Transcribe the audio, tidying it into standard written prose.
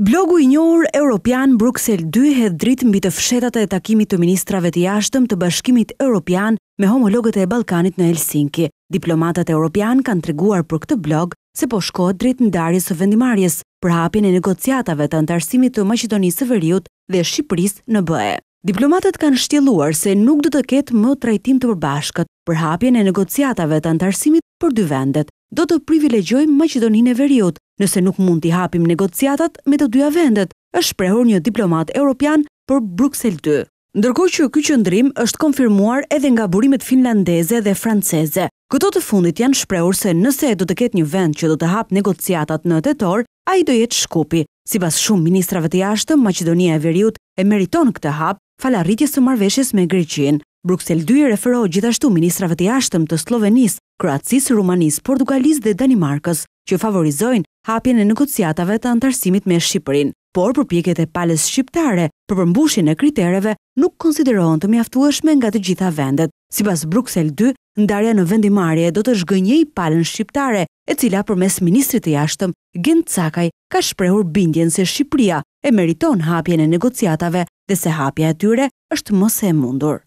Blogu i njohur Europian Bruksel 2 hedh dritë mbi të fshetat e takimit të ministrave të jashtëm të Bashkimit Europian me homologët e Ballkanit në Helsinki. Diplomatat europian kanë treguar për këtë blog se po shkohet drejt ndarjes së vendimarrjes për hapjen e negociatave të antarësimit të Maqedonisë së Veriut dhe Shqipërisë në BE. Diplomatët kanë shtjelluar se nuk do të ketë më trajtim të përbashkët për hapjen e negociatave të antarësimit për dy vendet. Do të privilegjojmë Maqedoninë e Veriut, nëse nuk mund t'i hapim negociatat me të dyja vendet, është shprehur një diplomat europian për Bruksel 2. Ndërkohë që ky qëndrim është konfirmuar edhe nga burimet finlandeze dhe franceze. Këto të fundit janë shprehur se nëse do të ketë një vend që do të hap negociatat në tetor, ai do jetë Shkupi. Sipas shumë ministrave të jashtëm, Maqedonia e Veriut e meriton këtë hap falarritjes së marrëveshjes me Greqinë. Bruksel 2 referohet gjithashtu ministrave të jashtëm të Sllovenisë, Kroacisë, Rumanisë, Portugalisë dhe Danimarkës, që favorizojnë hapjen e negociatave të antarësimit me Shqipërinë, por përpjekjet e palës shqiptare për përmbushjen e kritereve nuk konsiderohen të mjaftueshme nga të gjitha vendet. Sipas Bruksel 2, ndarja në vendimarrje do të zhgënjejë palën shqiptare, e cila përmes ministrit të jashtëm Gent Cakaj ka shprehur bindjen se Shqipëria e meriton hapjen e negociatave dhe se hapja e tyre është mos e mundur.